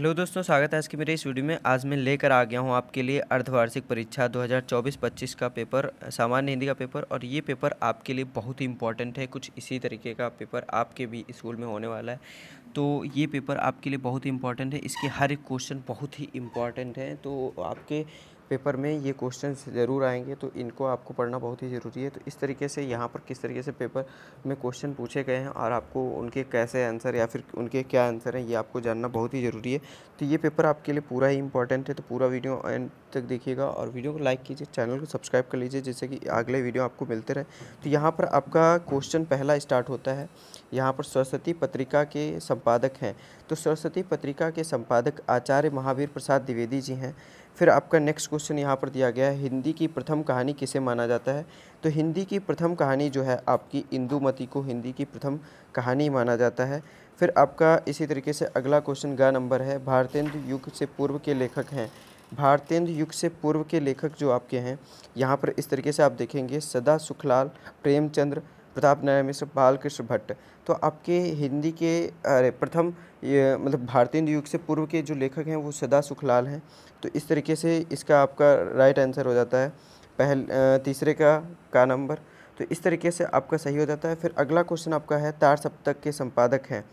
Hello दोस्तों, स्वागत है आज के मेरे इस वीडियो में। आज मैं लेकर आ गया हूं आपके लिए अर्धवार्षिक परीक्षा 2024-25 का पेपर, सामान्य हिंदी का पेपर। और ये पेपर आपके लिए बहुत ही इंपॉर्टेंट है। कुछ इसी तरीके का पेपर आपके भी स्कूल में होने वाला है। तो ये पेपर आपके लिए बहुत ही इंपॉर्टेंट है। इसके हर एक क्वेश्चन बहुत ही इंपॉर्टेंट है। तो आपके पेपर में ये क्वेश्चन ज़रूर आएंगे, तो इनको आपको पढ़ना बहुत ही ज़रूरी है। तो इस तरीके से यहाँ पर किस तरीके से पेपर में क्वेश्चन पूछे गए हैं और आपको उनके कैसे आंसर या फिर उनके क्या आंसर हैं, ये आपको जानना बहुत ही ज़रूरी है। तो ये पेपर आपके लिए पूरा ही इंपॉर्टेंट है। तो पूरा वीडियो एंड तक देखिएगा और वीडियो को लाइक कीजिए, चैनल को सब्सक्राइब कर लीजिए, जिससे कि अगले वीडियो आपको मिलते रहे। तो यहाँ पर आपका क्वेश्चन पहला स्टार्ट होता है। यहाँ पर सरस्वती पत्रिका के संपादक हैं, तो सरस्वती पत्रिका के संपादक आचार्य महावीर प्रसाद द्विवेदी जी हैं। फिर आपका नेक्स्ट क्वेश्चन यहाँ पर दिया गया है, हिंदी की प्रथम कहानी किसे माना जाता है। तो हिंदी की प्रथम कहानी जो है आपकी इंदुमती को हिंदी की प्रथम कहानी माना जाता है। फिर आपका इसी तरीके से अगला क्वेश्चन गा नंबर है, भारतेंदु युग से पूर्व के लेखक हैं। भारतेंदु युग से पूर्व के लेखक जो आपके हैं, यहाँ पर इस तरीके से आप देखेंगे सदा सुखलाल, प्रेमचंद्र, प्रताप नारायण मिश्र, बालकृष्ण भट्ट। तो आपके हिंदी के प्रथम मतलब भारतेंदु युग से पूर्व के जो लेखक हैं वो सदा सुखलाल हैं। तो इस तरीके से इसका आपका राइट आंसर हो जाता है तीसरे का नंबर। तो इस तरीके से आपका सही हो जाता है। फिर अगला क्वेश्चन आपका है, तार सप्तक के संपादक हैं।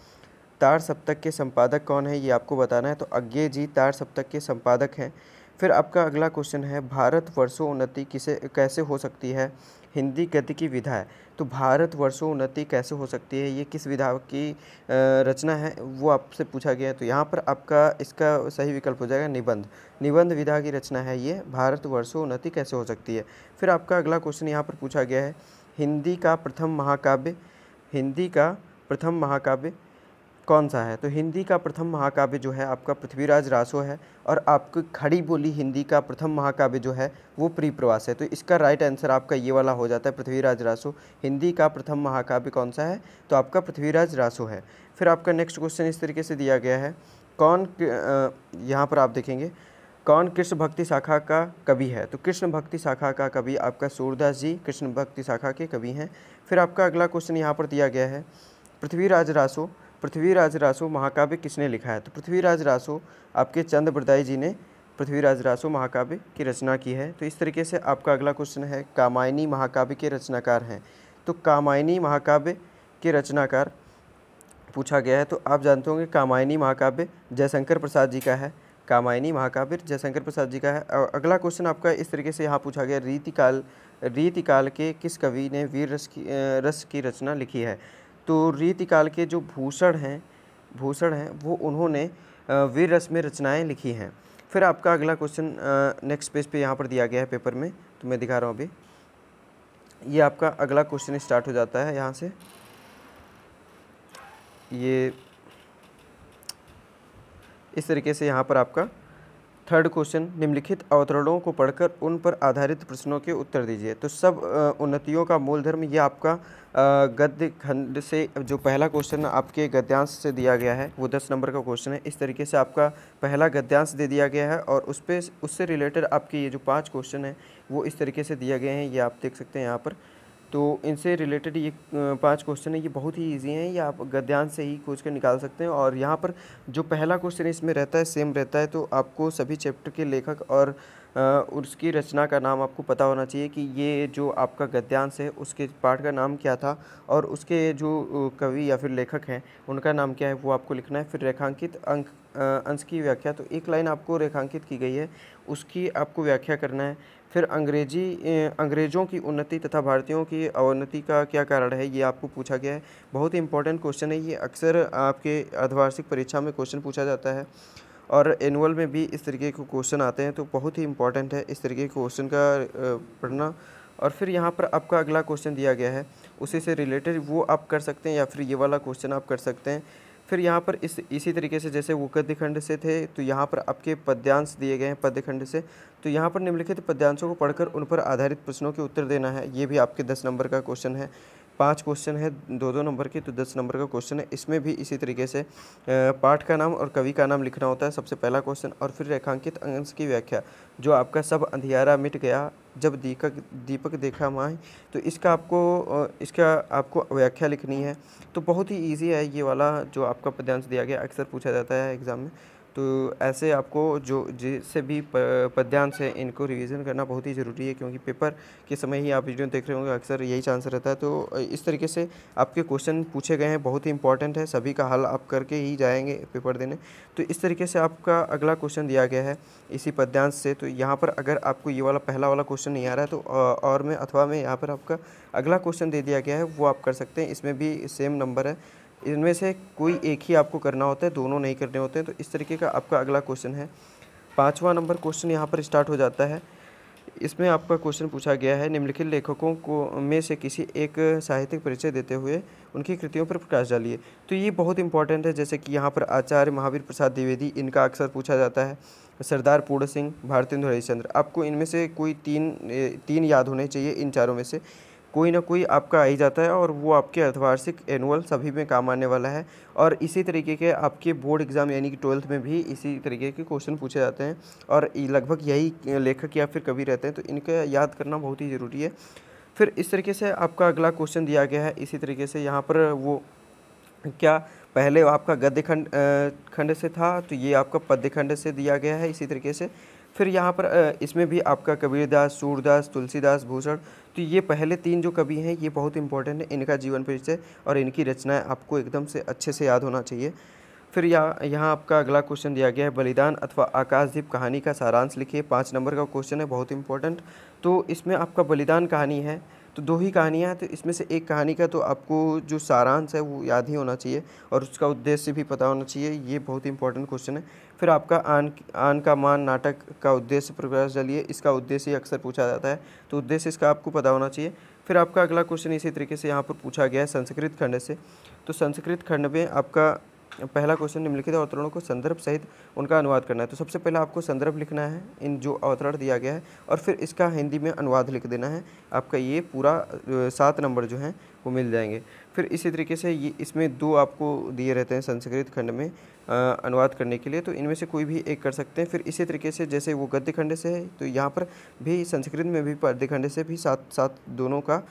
तार सप्तक के संपादक कौन है, ये आपको बताना है। तो अज्ञे जी तार सप्तक के संपादक हैं। फिर आपका अगला क्वेश्चन है, भारतवर्षोन्नति कैसे हो सकती है, हिंदी गद्य की विधा है। तो भारतवर्षोन्नति कैसे हो सकती है, ये किस विधा की रचना है, वो आपसे पूछा गया है। तो यहाँ पर आपका इसका सही विकल्प हो जाएगा निबंध। निबंध विधा की रचना है ये, भारतवर्षोन्नति कैसे हो सकती है। फिर आपका अगला क्वेश्चन यहाँ पर पूछा गया है, हिंदी का प्रथम महाकाव्य कौन सा है। तो हिंदी का प्रथम महाकाव्य जो है आपका पृथ्वीराज रासो है। और आपकी खड़ी बोली हिंदी का प्रथम महाकाव्य जो है वो प्रियप्रवास है। तो इसका राइट आंसर आपका ये वाला हो जाता है, पृथ्वीराज रासो। हिंदी का प्रथम महाकाव्य कौन सा है, तो आपका पृथ्वीराज रासो है। फिर आपका नेक्स्ट क्वेश्चन इस तरीके से दिया गया है, यहाँ पर आप देखेंगे कौन कृष्ण भक्ति शाखा का कवि है। तो कृष्ण भक्ति शाखा का कवि आपका सूरदास जी कृष्ण भक्ति शाखा के कवि हैं। फिर आपका अगला क्वेश्चन यहाँ पर दिया गया है, पृथ्वीराज रासो महाकाव्य किसने लिखा है। तो पृथ्वीराज रासो आपके चंद बरदाई जी ने पृथ्वीराज रासो महाकाव्य की रचना की है। तो इस तरीके से आपका अगला क्वेश्चन है, कामायनी महाकाव्य के रचनाकार हैं। तो कामायनी महाकाव्य के रचनाकार पूछा गया है। तो आप जानते होंगे कामायनी महाकाव्य जयशंकर प्रसाद जी का है। कामायनी महाकाव्य जयशंकर प्रसाद जी का है। और अगला क्वेश्चन आपका इस तरीके से यहाँ पूछा गया, रीतिकाल के किस कवि ने वीर रस की रचना लिखी है। तो रीतिकाल के जो भूषण हैं वो उन्होंने वीर रस में रचनाएँ लिखी हैं। फिर आपका अगला क्वेश्चन नेक्स्ट पेज पे यहाँ पर दिया गया है पेपर में, तो मैं दिखा रहा हूँ अभी। ये आपका अगला क्वेश्चन स्टार्ट हो जाता है यहाँ से, ये इस तरीके से यहाँ पर आपका थर्ड क्वेश्चन, निम्नलिखित अवतरणों को पढ़कर उन पर आधारित प्रश्नों के उत्तर दीजिए। तो सब उन्नतियों का मूल धर्म, ये आपका गद्य खंड से जो पहला क्वेश्चन आपके गद्यांश से दिया गया है वो 10 नंबर का क्वेश्चन है। इस तरीके से आपका पहला गद्यांश दे दिया गया है और उससे रिलेटेड आपके ये जो 5 क्वेश्चन हैं वो इस तरीके से दिए गए हैं, ये आप देख सकते हैं यहाँ पर। तो इनसे रिलेटेड ये 5 क्वेश्चन है, ये बहुत ही ईजी हैं, ये आप गद्यांश से ही खोज कर निकाल सकते हैं। और यहाँ पर जो पहला क्वेश्चन इसमें रहता है सेम रहता है। तो आपको सभी चैप्टर के लेखक और उसकी रचना का नाम आपको पता होना चाहिए कि ये जो आपका गद्यांश है उसके पाठ का नाम क्या था और उसके जो कवि या फिर लेखक हैं उनका नाम क्या है वो आपको लिखना है। फिर रेखांकित अंश की व्याख्या, तो एक लाइन आपको रेखांकित की गई है उसकी आपको व्याख्या करना है। फिर अंग्रेज़ों की उन्नति तथा भारतीयों की अवनति का क्या कारण है, ये आपको पूछा गया है। बहुत ही इंपॉर्टेंट क्वेश्चन है ये, अक्सर आपके अर्धवार्षिक परीक्षा में क्वेश्चन पूछा जाता है और एनुअल में भी इस तरीके के क्वेश्चन आते हैं। तो बहुत ही इंपॉर्टेंट है इस तरीके के क्वेश्चन का पढ़ना। और फिर यहाँ पर आपका अगला क्वेश्चन दिया गया है उसी से रिलेटेड, वो आप कर सकते हैं या फिर ये वाला क्वेश्चन आप कर सकते हैं। फिर यहाँ पर इसी तरीके से जैसे वो गद्य खंड से थे, तो यहाँ पर आपके पद्यांश दिए गए हैं पद्य खंड से। तो यहाँ पर निम्नलिखित पद्यांशों को पढ़कर उन पर आधारित प्रश्नों के उत्तर देना है, ये भी आपके 10 नंबर का क्वेश्चन है। 5 क्वेश्चन है 2-2 नंबर के, तो 10 नंबर का क्वेश्चन है। इसमें भी इसी तरीके से पाठ का नाम और कवि का नाम लिखना होता है सबसे पहला क्वेश्चन। और फिर रेखांकित अंश की व्याख्या, जो आपका सब अंधियारा मिट गया जब दीपक देखा माही, तो इसका आपको व्याख्या लिखनी है। तो बहुत ही ईजी है ये वाला जो आपका पद्यांश दिया गया, अक्सर पूछा जाता है एग्ज़ाम में। तो ऐसे आपको जो जिससे भी पद्यांश है इनको रिवीजन करना बहुत ही ज़रूरी है, क्योंकि पेपर के समय ही आप वीडियो देख रहे होंगे, अक्सर यही चांस रहता है। तो इस तरीके से आपके क्वेश्चन पूछे गए हैं, बहुत ही इंपॉर्टेंट है, सभी का हल आप करके ही जाएंगे पेपर देने। तो इस तरीके से आपका अगला क्वेश्चन दिया गया है इसी पद्यांश से। तो यहाँ पर अगर आपको ये वाला पहला वाला क्वेश्चन नहीं आ रहा है तो और में अथवा में यहाँ पर आपका अगला क्वेश्चन दे दिया गया है, वो आप कर सकते हैं। इसमें भी सेम नंबर है, इनमें से कोई एक ही आपको करना होता है, दोनों नहीं करने होते हैं। तो इस तरीके का आपका अगला क्वेश्चन है। पांचवा नंबर क्वेश्चन यहाँ पर स्टार्ट हो जाता है। इसमें आपका क्वेश्चन पूछा गया है, निम्नलिखित लेखकों को में से किसी एक साहित्यिक परिचय देते हुए उनकी कृतियों पर प्रकाश डालिए। तो ये बहुत इंपॉर्टेंट है, जैसे कि यहाँ पर आचार्य महावीर प्रसाद द्विवेदी, इनका अक्सर पूछा जाता है, सरदार पूर्ण सिंह, भारतेंदु हरिश्चंद्र। आपको इनमें से कोई तीन याद होने चाहिए, इन चारों में से कोई ना कोई आपका आ ही जाता है, और वो आपके अर्धवार्षिक एनुअल सभी में काम आने वाला है। और इसी तरीके के आपके बोर्ड एग्ज़ाम यानी कि 12th में भी इसी तरीके के क्वेश्चन पूछे जाते हैं, और लगभग यही लेखक या फिर कवि रहते हैं, तो इनका याद करना बहुत ही ज़रूरी है। फिर इस तरीके से आपका अगला क्वेश्चन दिया गया है। इसी तरीके से यहाँ पर वो क्या पहले आपका गद्य खंड से था, तो ये आपका पद्य खंड से दिया गया है। इसी तरीके से फिर यहाँ पर इसमें भी आपका कबीरदास, सूरदास, तुलसीदास, भूषण, तो ये पहले तीन जो कवि हैं ये बहुत इंपॉर्टेंट है, इनका जीवन परिचय और इनकी रचनाएं आपको एकदम से अच्छे से याद होना चाहिए। फिर यहाँ आपका अगला क्वेश्चन दिया गया है, बलिदान अथवा आकाशदीप कहानी का सारांश लिखिए। 5 नंबर का क्वेश्चन है, बहुत इंपॉर्टेंट। तो इसमें आपका बलिदान कहानी है, तो 2 ही कहानियाँ हैं, तो इसमें से एक कहानी का तो आपको जो सारांश है वो याद ही होना चाहिए, और उसका उद्देश्य भी पता होना चाहिए, ये बहुत इंपॉर्टेंट क्वेश्चन है। फिर आपका आन का मान नाटक का उद्देश्य प्रकाश डालिए, इसका उद्देश्य अक्सर पूछा जाता है, तो उद्देश्य इसका आपको पता होना चाहिए। फिर आपका अगला क्वेश्चन इसी तरीके से यहाँ पर पूछा गया है, संस्कृत खंड से। तो संस्कृत खंड में आपका पहला क्वेश्चन, निम्नलिखित अवतरणों को संदर्भ सहित उनका अनुवाद करना है। तो सबसे पहले आपको संदर्भ लिखना है, इन जो अवतरण दिया गया है, और फिर इसका हिंदी में अनुवाद लिख देना है। आपका ये पूरा 7 नंबर जो हैं वो मिल जाएंगे। फिर इसी तरीके से ये इसमें 2 आपको दिए रहते हैं संस्कृत खंड में अनुवाद करने के लिए, तो इनमें से कोई भी एक कर सकते हैं। फिर इसी तरीके से जैसे वो गद्य खंड से है, तो यहाँ पर भी संस्कृत में भी पद्य खंड से भी 7 दोनों का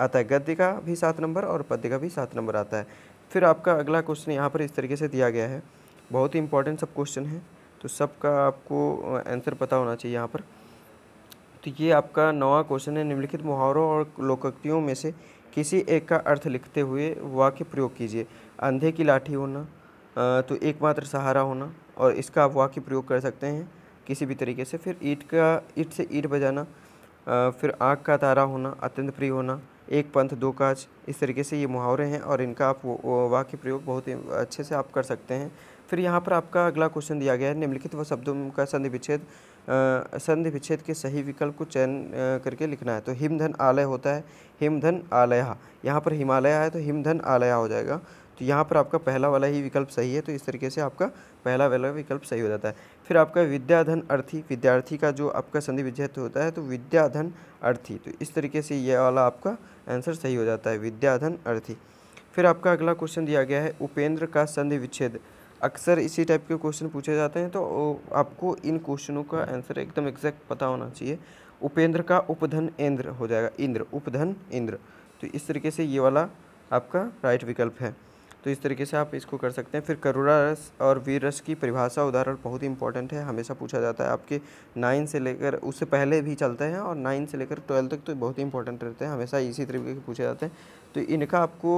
आता है, गद्य का भी 7 नंबर और पद्य का भी 7 नंबर आता है। फिर आपका अगला क्वेश्चन यहाँ पर इस तरीके से दिया गया है, बहुत ही इंपॉर्टेंट सब क्वेश्चन है, तो सबका आपको आंसर पता होना चाहिए यहाँ पर। तो ये आपका 9वां क्वेश्चन है, निम्नलिखित मुहावरों और लोकोक्तियों में से किसी एक का अर्थ लिखते हुए वाक्य प्रयोग कीजिए। अंधे की लाठी होना, तो एकमात्र सहारा होना, और इसका आप वाक्य प्रयोग कर सकते हैं किसी भी तरीके से। फिर ईंट से ईंट बजाना, फिर आँख का तारा होना, अत्यंत प्रिय होना, एक पंथ दो काज, इस तरीके से ये मुहावरे हैं, और इनका आप वाक्य प्रयोग बहुत अच्छे से आप कर सकते हैं। फिर यहाँ पर आपका अगला क्वेश्चन दिया गया है, निम्नलिखित व शब्दों का संधि विच्छेद के सही विकल्प को चयन करके लिखना है। तो हिमधन आलय होता है, हिमधन आलया, यहाँ पर हिमालय है तो हिमधन आलया हो जाएगा। तो यहाँ पर आपका पहला वाला ही विकल्प सही है, तो इस तरीके से आपका पहला वाला विकल्प सही हो जाता है। फिर आपका विद्याधन अर्थी, विद्यार्थी का जो आपका संधि विच्छेद होता है तो विद्याधन अर्थी, तो इस तरीके से ये वाला आपका आंसर सही हो जाता है, विद्याधन अर्थी। फिर आपका अगला क्वेश्चन दिया गया है, उपेंद्र का संधि विच्छेद। अक्सर इसी टाइप के क्वेश्चन पूछे जाते हैं, तो आपको इन क्वेश्चनों का आंसर एकदम एग्जैक्ट पता होना चाहिए। उपेंद्र का उपधन इंद्र हो जाएगा, इंद्र, उपधन इंद्र, तो इस तरीके से ये वाला आपका राइट विकल्प है, तो इस तरीके से आप इसको कर सकते हैं। फिर करुणा रस और वीर रस की परिभाषा उदाहरण बहुत इंपॉर्टेंट है, हमेशा पूछा जाता है, आपके 9 से लेकर उससे पहले भी चलते हैं, और 9 से लेकर 12 तक तो बहुत इंपॉर्टेंट रहते हैं, हमेशा इसी तरीके के पूछे जाते हैं। तो इनका आपको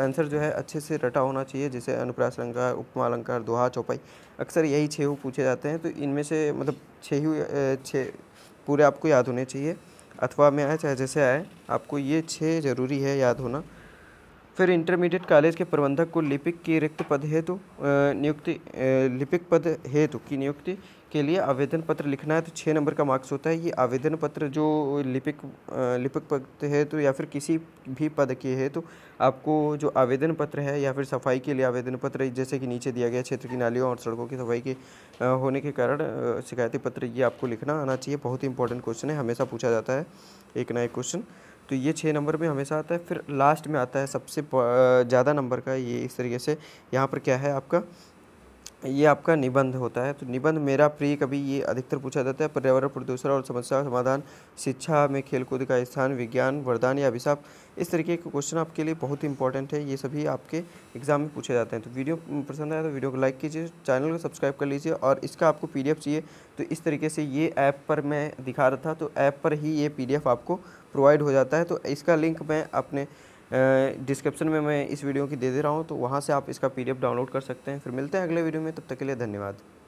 आंसर जो है अच्छे से रटा होना चाहिए, जैसे अनुप्रास अलंकार, उपमा अलंकार, दोहा, चौपाई, अक्सर यही 6 पूछे जाते हैं, तो इनमें से मतलब 6 पूरे आपको याद होने चाहिए, अथवा में आए चाहे जैसे आए, आपको ये 6 ज़रूरी है याद होना। फिर इंटरमीडिएट कॉलेज के प्रबंधक को लिपिक पद हेतु की नियुक्ति के लिए आवेदन पत्र लिखना है, तो 6 नंबर का मार्क्स होता है। ये आवेदन पत्र जो लिपिक पद हेतु या फिर किसी भी पद के हेतु आपको जो आवेदन पत्र है, या फिर सफाई के लिए आवेदन पत्र, जैसे कि नीचे दिया गया, क्षेत्र की नालियों और सड़कों की सफाई के होने के कारण शिकायती पत्र, ये आपको लिखना आना चाहिए, बहुत इंपॉर्टेंट क्वेश्चन है, हमेशा पूछा जाता है एक ना एक क्वेश्चन, तो ये 6 नंबर में हमेशा आता है। फिर लास्ट में आता है सबसे ज़्यादा नंबर का, ये इस तरीके से यहाँ पर क्या है आपका ये आपका निबंध होता है। तो निबंध मेरा प्रिय कवि ये अधिकतर पूछा जाता है। पर्यावरण, प्रदूषण और समस्या समाधान, शिक्षा में खेलकूद का स्थान, विज्ञान, वरदान या अभिशाप, इस तरीके के क्वेश्चन आपके लिए बहुत इंपॉर्टेंट है। ये सभी आपके एग्जाम में पूछे जाते हैं। तो वीडियो पसंद आया तो वीडियो को लाइक कीजिए, चैनल को सब्सक्राइब कर लीजिए। और इसका आपको PDF चाहिए तो इस तरीके से ये ऐप पर मैं दिखा रहा था, तो ऐप पर ही ये PDF आपको प्रोवाइड हो जाता है। तो इसका लिंक मैं अपने डिस्क्रिप्शन में मैं इस वीडियो की दे रहा हूँ, तो वहाँ से आप इसका PDF डाउनलोड कर सकते हैं। फिर मिलते हैं अगले वीडियो में, तब तक के लिए धन्यवाद।